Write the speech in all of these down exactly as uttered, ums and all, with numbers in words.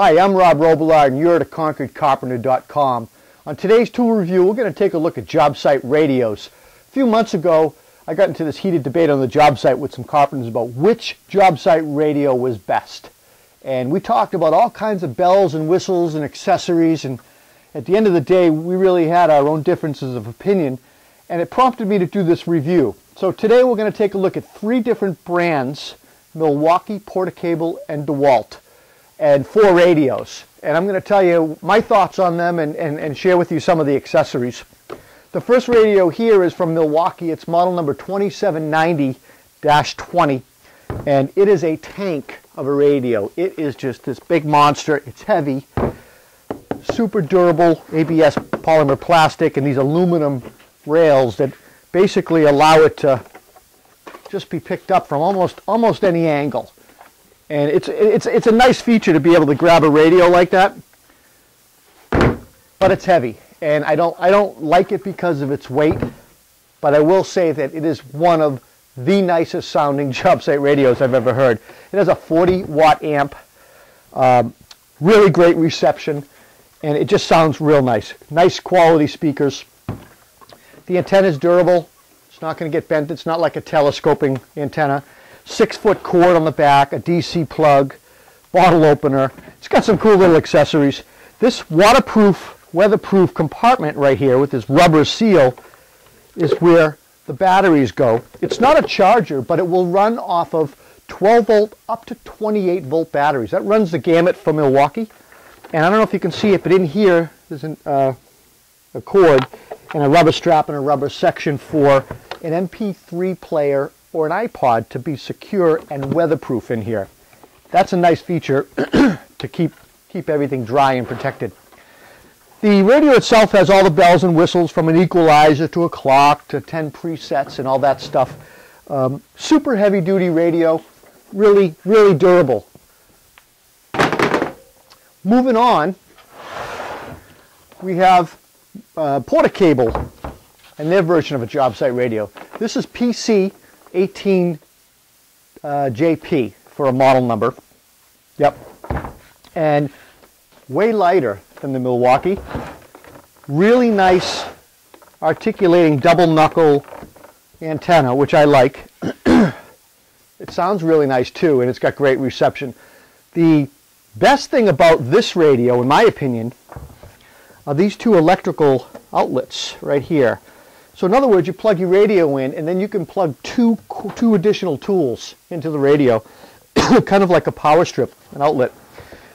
Hi, I'm Rob Robillard and you're at Concord Carpenter dot com. On today's tool review, we're going to take a look at job site radios. A few months ago, I got into this heated debate on the job site with some carpenters about which job site radio was best. And we talked about all kinds of bells and whistles and accessories, and at the end of the day, we really had our own differences of opinion, and it prompted me to do this review. So today we're going to take a look at three different brands, Milwaukee, Porter-Cable, and DeWalt, and four radios. And I'm going to tell you my thoughts on them and, and, and share with you some of the accessories. The first radio here is from Milwaukee. It's model number twenty-seven ninety dash twenty, and it is a tank of a radio. It is just this big monster. It's heavy, super durable A B S polymer plastic, and these aluminum rails that basically allow it to just be picked up from almost almost any angle. And it's, it's, it's a nice feature to be able to grab a radio like that, but it's heavy. And I don't, I don't like it because of its weight, but I will say that it is one of the nicest sounding job site radios I've ever heard. It has a forty watt amp, um, really great reception, and it just sounds real nice. Nice quality speakers. The antenna is durable. It's not going to get bent. It's not like a telescoping antenna. Six-foot cord on the back, a D C plug, bottle opener. It's got some cool little accessories. This waterproof, weatherproof compartment right here with this rubber seal is where the batteries go. It's not a charger, but it will run off of twelve volt up to twenty-eight volt batteries. That runs the gamut for Milwaukee. And I don't know if you can see it, but in here there's an, uh, a cord and a rubber strap and a rubber section for an M P three player or an iPod to be secure and weatherproof in here. That's a nice feature to keep keep everything dry and protected. The radio itself has all the bells and whistles, from an equalizer to a clock to ten presets and all that stuff. Um, super heavy duty radio, really, really durable. Moving on, we have uh, Porter-Cable and their version of a job site radio. This is P C eighteen J P for a model number. Yep. And way lighter than the Milwaukee. Really nice articulating double knuckle antenna, which I like. It sounds really nice too, and it's got great reception. The best thing about this radio, in my opinion, are these two electrical outlets right here. So in other words, you plug your radio in, and then you can plug two, two additional tools into the radio, kind of like a power strip, an outlet.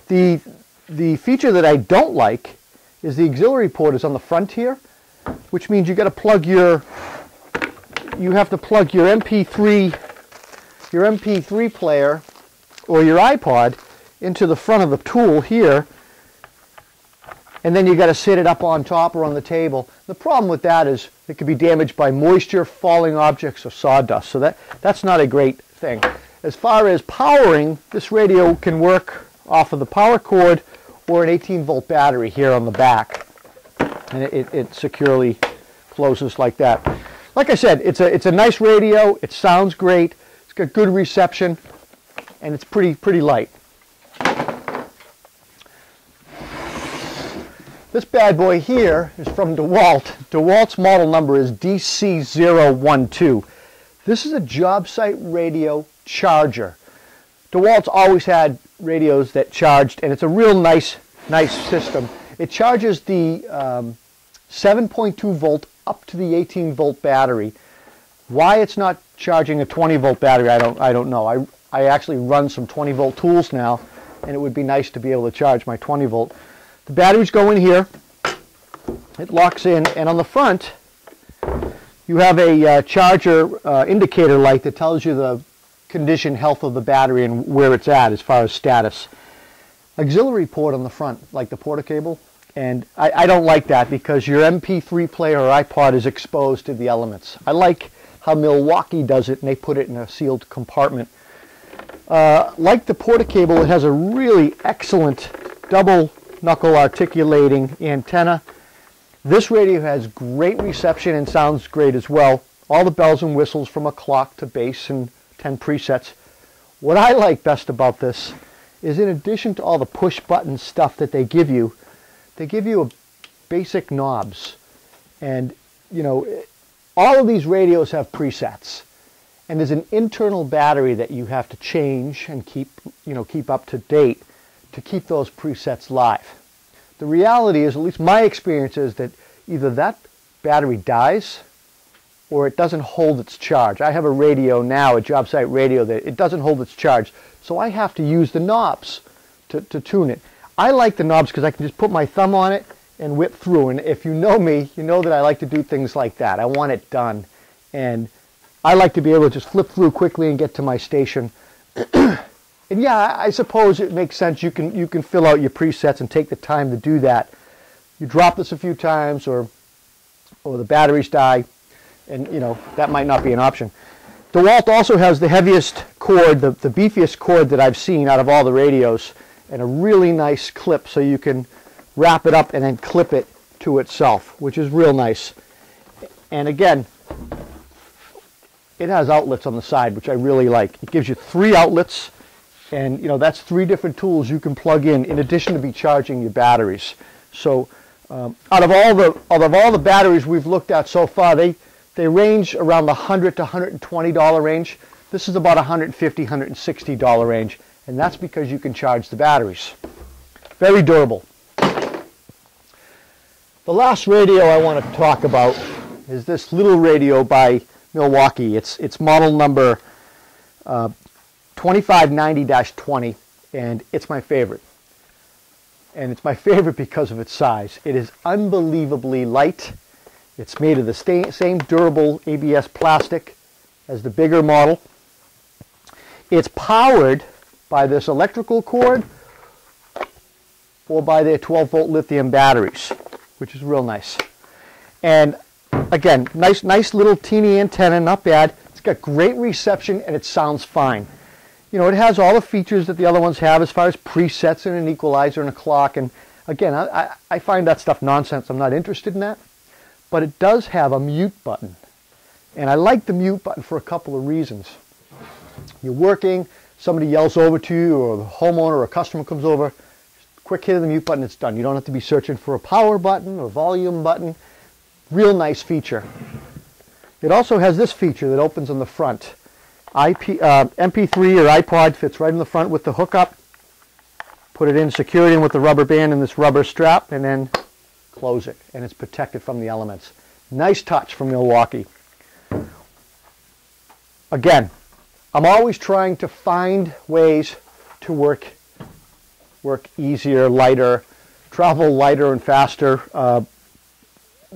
The, the feature that I don't like is the auxiliary port is on the front here, which means you got to plug your, you have to plug your M P three, your M P three player or your iPod into the front of the tool here, and then you got to sit it up on top or on the table. The problem with that is it could be damaged by moisture, falling objects, or sawdust. So that, that's not a great thing. As far as powering, this radio can work off of the power cord or an eighteen volt battery here on the back. And it, it securely closes like that. Like I said, it's a, it's a nice radio. It sounds great. It's got good reception. And it's pretty, pretty light. This bad boy here is from DeWalt. DeWalt's model number is D C zero one two. This is a job site radio charger. DeWalt's always had radios that charged, and it's a real nice, nice system. It charges the um, seven point two volt up to the eighteen volt battery. Why it's not charging a twenty volt battery, I don't, I don't know. I, I actually run some twenty volt tools now, and it would be nice to be able to charge my twenty volt. The batteries go in here, it locks in, and on the front you have a uh, charger uh, indicator light that tells you the condition, health of the battery and where it's at as far as status. Auxiliary port on the front, like the Porter-Cable, and I, I don't like that because your M P three player or iPod is exposed to the elements. I like how Milwaukee does it, and they put it in a sealed compartment. Uh, like the Porter-Cable, it has a really excellent double knuckle articulating antenna. This radio has great reception and sounds great as well. All the bells and whistles, from a clock to bass and ten presets. What I like best about this is in addition to all the push button stuff that they give you, they give you a basic knobs. And, you know, all of these radios have presets. And there's an internal battery that you have to change and keep, you know, keep up to date to keep those presets live. The reality is, at least my experience is, that either that battery dies or it doesn't hold its charge. I have a radio now, a job site radio, that it doesn't hold its charge. So I have to use the knobs to, to tune it. I like the knobs because I can just put my thumb on it and whip through. And if you know me, you know that I like to do things like that. I want it done. And I like to be able to just flip through quickly and get to my station. And yeah, I suppose it makes sense. You can, you can fill out your presets and take the time to do that. You drop this a few times, or, or the batteries die, and you know, that might not be an option. DeWalt also has the heaviest cord, the, the beefiest cord that I've seen out of all the radios, and a really nice clip so you can wrap it up and then clip it to itself, which is real nice. And again, it has outlets on the side, which I really like. It gives you three outlets. And you know, that's three different tools you can plug in, in addition to be charging your batteries. So um, out of all the out of all the batteries we've looked at so far, they they range around the one hundred to one hundred twenty dollar range. This is about one hundred fifty, one hundred sixty dollar range, and that's because you can charge the batteries. Very durable. The last radio I want to talk about is this little radio by Milwaukee. It's it's model number Uh, twenty-five ninety dash twenty, and it's my favorite. And it's my favorite because of its size. It is unbelievably light. It's made of the same durable A B S plastic as the bigger model. It's powered by this electrical cord or by their twelve volt lithium batteries, which is real nice. And again, nice, nice little teeny antenna, not bad. It's got great reception and it sounds fine. You know, it has all the features that the other ones have as far as presets and an equalizer and a clock. And again, I, I find that stuff nonsense. I'm not interested in that. But it does have a mute button. And I like the mute button for a couple of reasons. You're working, somebody yells over to you, or the homeowner or a customer comes over, quick hit of the mute button, it's done. You don't have to be searching for a power button or volume button. Real nice feature. It also has this feature that opens on the front. I P, uh, M P three or iPod fits right in the front with the hookup. Put it in, secure it in with the rubber band and this rubber strap, and then close it, and it's protected from the elements. Nice touch from Milwaukee. Again, I'm always trying to find ways to work, work easier, lighter, travel lighter and faster. Uh,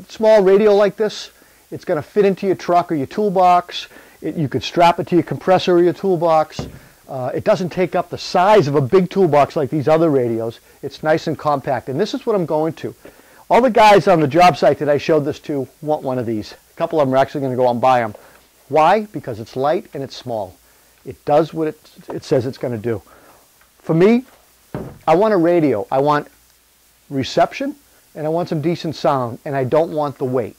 small radio like this, it's going to fit into your truck or your toolbox. It, you could strap it to your compressor or your toolbox. Uh, it doesn't take up the size of a big toolbox like these other radios. It's nice and compact, and this is what I'm going to. All the guys on the job site that I showed this to want one of these. A couple of them are actually going to go out and buy them. Why? Because it's light and it's small. It does what it, it says it's going to do. For me, I want a radio. I want reception, and I want some decent sound, and I don't want the weight.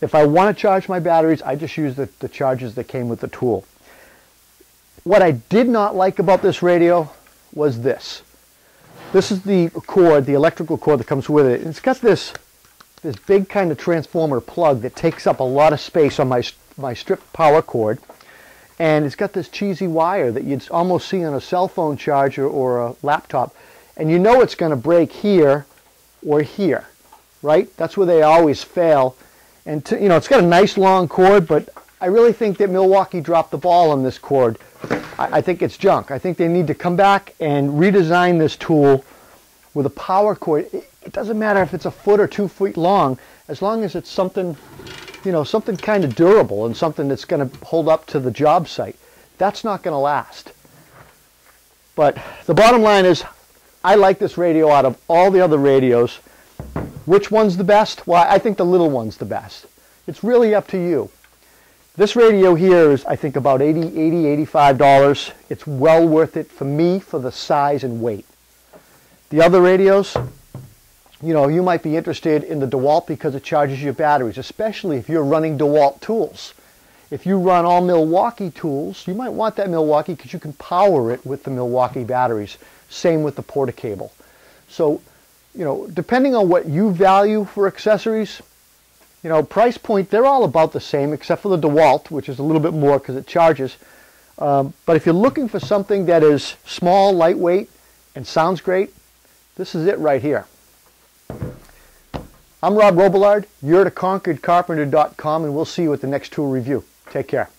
If I want to charge my batteries, I just use the, the charges that came with the tool. What I did not like about this radio was this. This is the cord, the electrical cord that comes with it. And it's got this, this big kind of transformer plug that takes up a lot of space on my, my stripped power cord. And it's got this cheesy wire that you'd almost see on a cell phone charger or a laptop. And you know it's going to break here or here, right? That's where they always fail. And to, you know, it's got a nice long cord, but I really think that Milwaukee dropped the ball on this cord. I, I think it's junk. I think they need to come back and redesign this tool with a power cord. It, it doesn't matter if it's a foot or two feet long, as long as it's something, you know, something kind of durable and something that's going to hold up to the job site. That's not going to last. But the bottom line is, I like this radio out of all the other radios. Which one's the best? Well, I think the little one's the best. It's really up to you. This radio here is, I think, about eighty, eighty, eighty-five dollars. It's well worth it for me for the size and weight. The other radios, you know, you might be interested in the DeWalt because it charges your batteries, especially if you're running DeWalt tools. If you run all Milwaukee tools, you might want that Milwaukee because you can power it with the Milwaukee batteries. Same with the Porter-Cable. So, you know, depending on what you value for accessories, you know, price point, they're all about the same except for the DeWalt, which is a little bit more because it charges. Um, but if you're looking for something that is small, lightweight, and sounds great, this is it right here. I'm Rob Robillard. You're at Concord Carpenter dot com, and we'll see you at the next tool review. Take care.